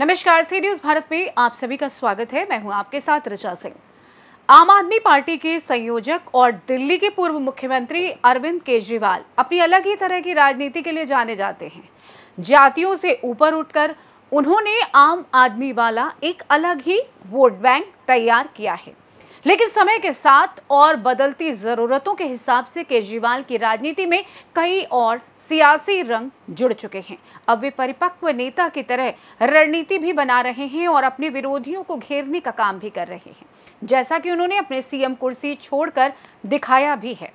नमस्कार, सी न्यूज भारत में आप सभी का स्वागत है। मैं हूं आपके साथ ऋचा सिंह। आम आदमी पार्टी के संयोजक और दिल्ली के पूर्व मुख्यमंत्री अरविंद केजरीवाल अपनी अलग ही तरह की राजनीति के लिए जाने जाते हैं। जातियों से ऊपर उठकर उन्होंने आम आदमी वाला एक अलग ही वोट बैंक तैयार किया है, लेकिन समय के साथ और बदलती ज़रूरतों के हिसाब से केजरीवाल की राजनीति में कई और सियासी रंग जुड़ चुके हैं। अब वे परिपक्व नेता की तरह रणनीति भी बना रहे हैं और अपने विरोधियों को घेरने का काम भी कर रहे हैं, जैसा कि उन्होंने अपने सीएम कुर्सी छोड़कर दिखाया भी है।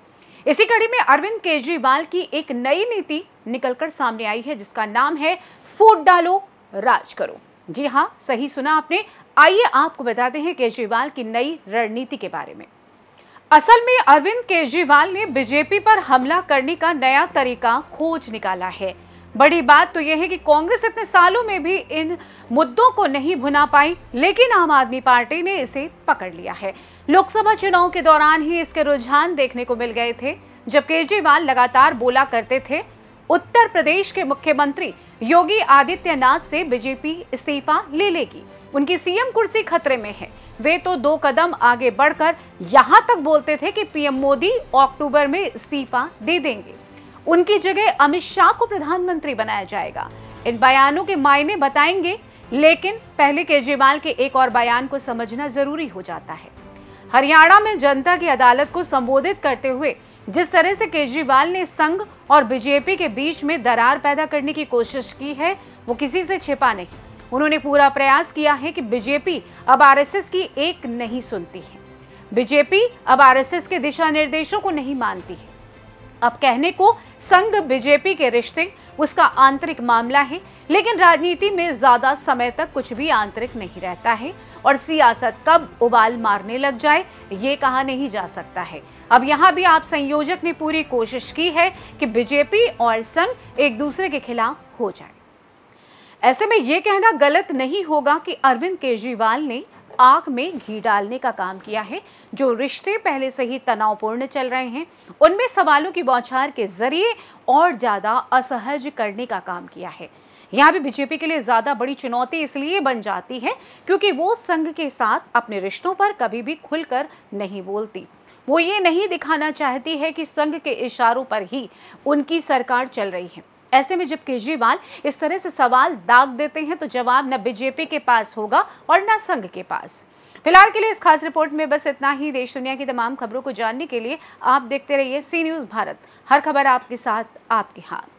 इसी कड़ी में अरविंद केजरीवाल की एक नई नीति निकलकर सामने आई है, जिसका नाम है फूट डालो राज करो। जी हाँ, सही सुना आपने। आइए आपको बताते हैं केजरीवाल की नई रणनीति के बारे में। असल में अरविंद केजरीवाल ने बीजेपी पर हमला करने का नया तरीका खोज निकाला है। बड़ी बात तो यह है कि कांग्रेस इतने सालों में भी इन मुद्दों को नहीं भुना पाई, लेकिन आम आदमी पार्टी ने इसे पकड़ लिया है। लोकसभा चुनाव के दौरान ही इसके रुझान देखने को मिल गए थे, जब केजरीवाल लगातार बोला करते थे उत्तर प्रदेश के मुख्यमंत्री योगी आदित्यनाथ से बीजेपी इस्तीफा ले लेगी, उनकी सीएम कुर्सी खतरे में है। वे तो दो कदम आगे बढ़कर यहां तक बोलते थे कि पीएम मोदी अक्टूबर में इस्तीफा दे देंगे, उनकी जगह अमित शाह को प्रधानमंत्री बनाया जाएगा। इन बयानों के मायने बताएंगे, लेकिन पहले केजरीवाल के एक और बयान को समझना जरूरी हो जाता है। हरियाणा में जनता की अदालत को संबोधित करते हुए जिस तरह से केजरीवाल ने संघ और बीजेपी के बीच में दरार पैदा करने की कोशिश की है, वो किसी से छिपा नहीं। उन्होंने पूरा प्रयास किया है कि बीजेपी अब आरएसएस की एक नहीं सुनती है, बीजेपी अब आरएसएस के दिशा निर्देशों को नहीं मानती है। अब कहने को संघ बीजेपी के रिश्ते उसका आंतरिक मामला है, लेकिन राजनीति में ज्यादा समय तक कुछ भी आंतरिक नहीं रहता है और सियासत कब उबाल मारने लग जाए ये कहा नहीं जा सकता है। अब यहाँ भी आप संयोजक ने पूरी कोशिश की है कि बीजेपी और संघ एक दूसरे के खिलाफ हो जाए। ऐसे में ये कहना गलत नहीं होगा कि अरविंद केजरीवाल ने आग में घी डालने का काम किया है। जो रिश्ते पहले से ही तनावपूर्ण चल रहे हैं, उनमें सवालों की बौछार के जरिए और ज़्यादा असहज करने का काम किया है। यहाँ भी बीजेपी के लिए ज़्यादा बड़ी चुनौती इसलिए बन जाती है क्योंकि वो संघ के साथ अपने रिश्तों पर कभी भी खुलकर नहीं बोलती। वो ये नहीं दिखाना चाहती है कि संघ के इशारों पर ही उनकी सरकार चल रही है। ऐसे में जब केजरीवाल इस तरह से सवाल दाग देते हैं तो जवाब न बीजेपी के पास होगा और न संघ के पास। फिलहाल के लिए इस खास रिपोर्ट में बस इतना ही। देश दुनिया की तमाम खबरों को जानने के लिए आप देखते रहिए सी न्यूज़ भारत। हर खबर आपके साथ, आपके हाथ।